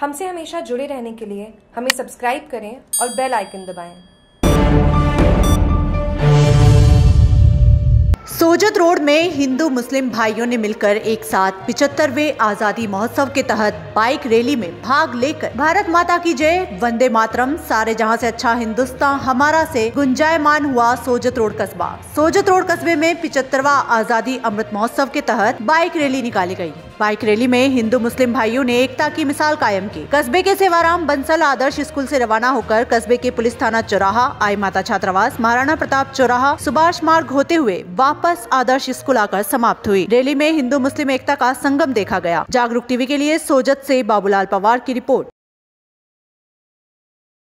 हमसे हमेशा जुड़े रहने के लिए हमें सब्सक्राइब करें और बेल आइकन दबाएं। सोजत रोड में हिंदू मुस्लिम भाइयों ने मिलकर एक साथ 75वें आज़ादी महोत्सव के तहत बाइक रैली में भाग लेकर भारत माता की जय, वंदे मातरम, सारे जहां से अच्छा हिंदुस्तान हमारा से गुंजायमान हुआ सोजत रोड कस्बा। सोजत रोड कस्बे में 75वां आज़ादी अमृत महोत्सव के तहत बाइक रैली निकाली गयी। बाइक रैली में हिंदू मुस्लिम भाइयों ने एकता की मिसाल कायम की। कस्बे के सेवाराम बंसल आदर्श स्कूल से रवाना होकर कस्बे के पुलिस थाना चौराहा, आई माता छात्रावास, महाराणा प्रताप चौराहा, सुभाष मार्ग होते हुए वापस आदर्श स्कूल आकर समाप्त हुई। रैली में हिंदू मुस्लिम एकता का संगम देखा गया। जागरूक टीवी के लिए सोजत से बाबूलाल पवार की रिपोर्ट।